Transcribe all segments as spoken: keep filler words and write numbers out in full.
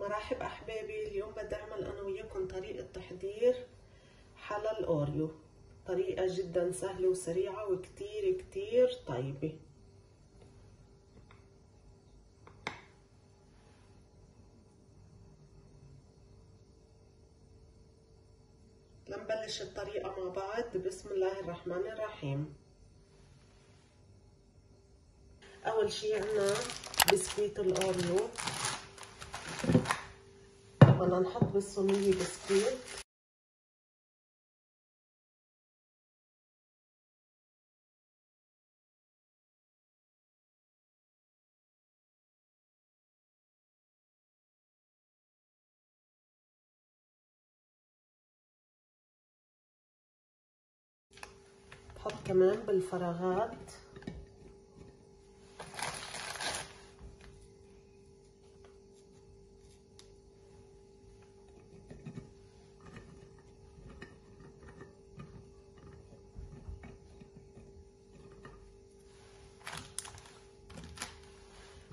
مرحب احبابي، اليوم بدي اعمل انا وياكم طريقه تحضير حلا الاوريو. طريقه جدا سهله وسريعه وكتير كتير طيبه. لنبلش الطريقه مع بعض. بسم الله الرحمن الرحيم. اول شي عنا بسكويت الاوريو، بدنا نحط بالصينية بسكويت. بحط كمان بالفراغات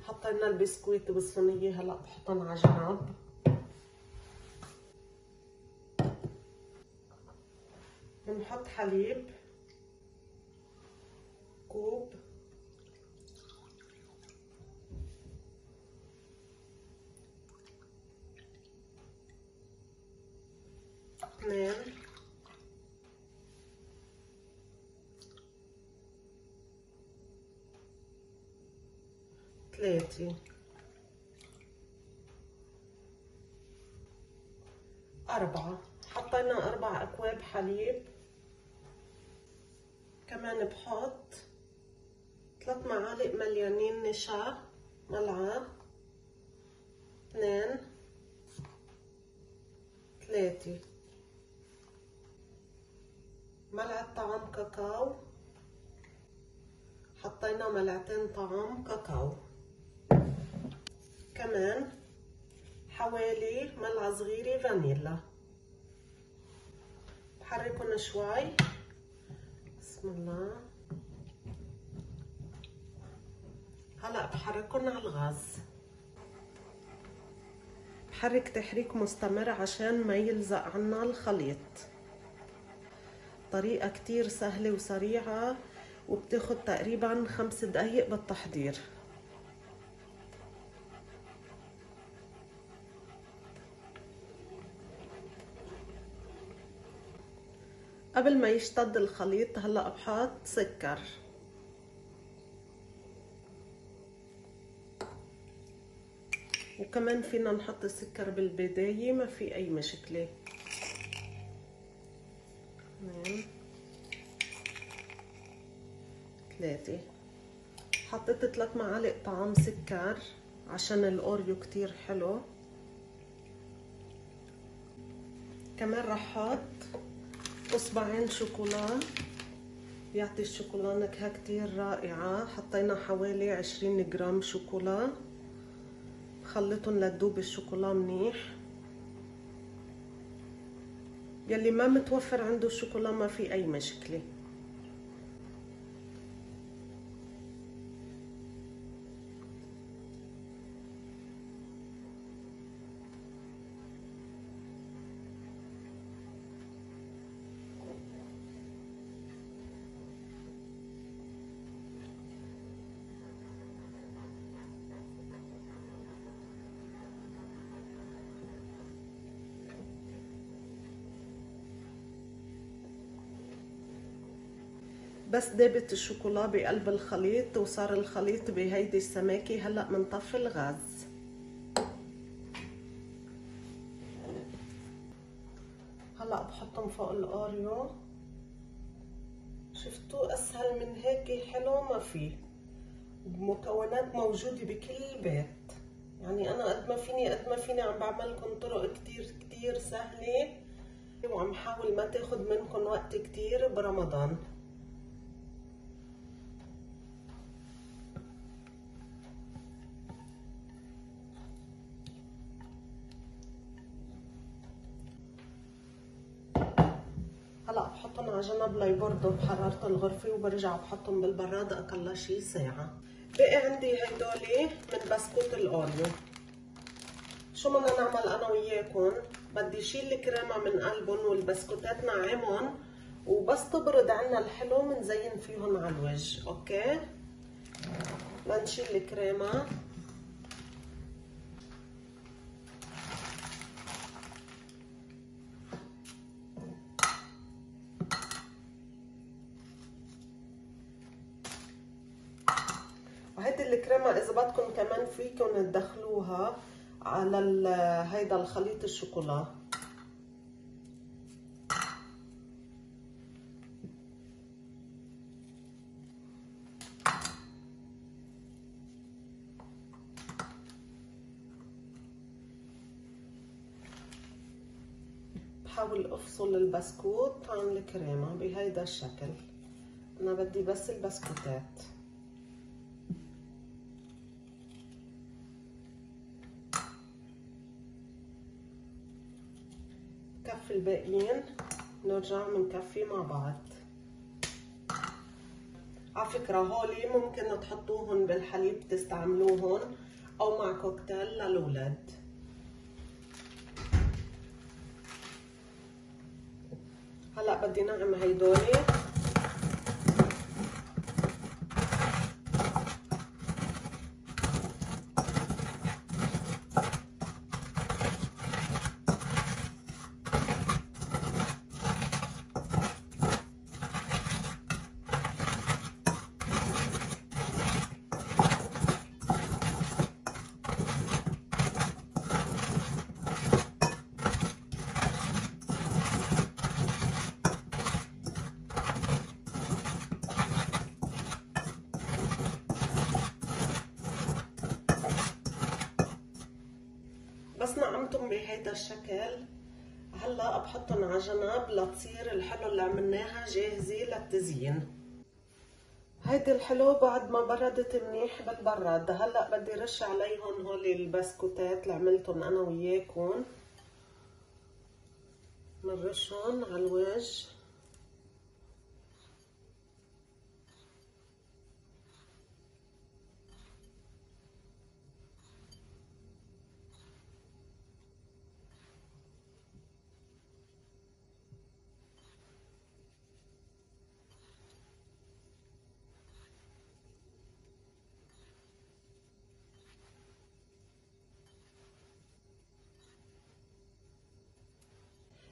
حطينا البسكويت بالصينية. هلا بحطهم على جنب. بنحط حليب كوب، اثنين، ثلاثة، أربعة. حطينا أربع أكواب حليب. كمان بحط ثلاث معالق مليانين نشا، ملعقة، اثنين، ثلاثة، ملعقة طعام كاكاو. حطينا ملعقتين طعام كاكاو. كمان حوالي ملعقة صغيرة فانيلا. بحركن شوي. بسم الله. هلا بحركن على الغاز. بحرك تحريك مستمر عشان ما يلزق عنا الخليط. طريقة كتير سهلة وسريعة وبتاخد تقريبا خمس دقايق بالتحضير. قبل ما يشتد الخليط هلا بحط سكر، وكمان فينا نحط السكر بالبداية، ما في اي مشكلة. اثنين، ثلاثة. حطيت ثلاث معالق طعام سكر عشان الاوريو كتير حلو. كمان رح احط اصبعين شوكولا، بيعطي الشوكولا نكهة كتير رائعة. حطينا حوالي عشرين جرام شوكولا. بخلطن لتذوب الشوكولا منيح. يلي ما متوفر عنده الشوكولا ما في اي مشكلة. بس دابت الشوكولا بقلب الخليط وصار الخليط بهيدي السماكة. هلا بنطفي الغاز. هلا بحطهم فوق الاوريو. شفتوا اسهل من هيك حلو ما في، مكونات موجودة بكل بيت. يعني انا قد ما فيني قد ما فيني عم بعملكم طرق كتير كتير سهلة، وعم حاول ما تاخد منكم وقت كتير برمضان. هلا بحطهم على جنب ليبردوا بحرارة الغرفة، وبرجع بحطهم بالبراد أقل شي ساعة. بقي عندي هيدولي من بسكوت الاوريو. شو بدنا نعمل انا وياكم؟ بدي شيل الكريمه من قلبهم والبسكوتات نعمهم، وبس تبرد عنا الحلو منزين فيهم على الوجه. اوكي، بنشيل الكريمه. وهيدي الكريمه اذا بدكم كمان فيكم تدخلوها على هيدا الخليط الشوكولا. بحاول افصل البسكوت عن الكريمه بهيدا الشكل. انا بدي بس البسكوتات. كف الباقيين نرجع منكفي مع بعض. على فكرة هولي ممكن تحطوهن بالحليب، تستعملوهن أو مع كوكتيل للولاد. هلا بدي نعم هيدولي. بس نعمتهم بهيدا الشكل، هلا بحطهم على جنب لتصير الحلو اللي عملناها جاهزه للتزيين. هيدي الحلو بعد ما بردت منيح بالبراد، هلا بدي رش عليهم هولي البسكوتات اللي عملتهم انا وياكم. بنرشهم على الوجه.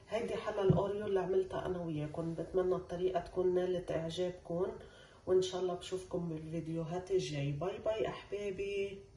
هيدي حلا الاوريو اللي عملتها انا وياكم، بتمنى الطريقه تكون نالت اعجابكم، وان شاء الله بشوفكم بالفيديوهات الجاي. باي باي احبابي.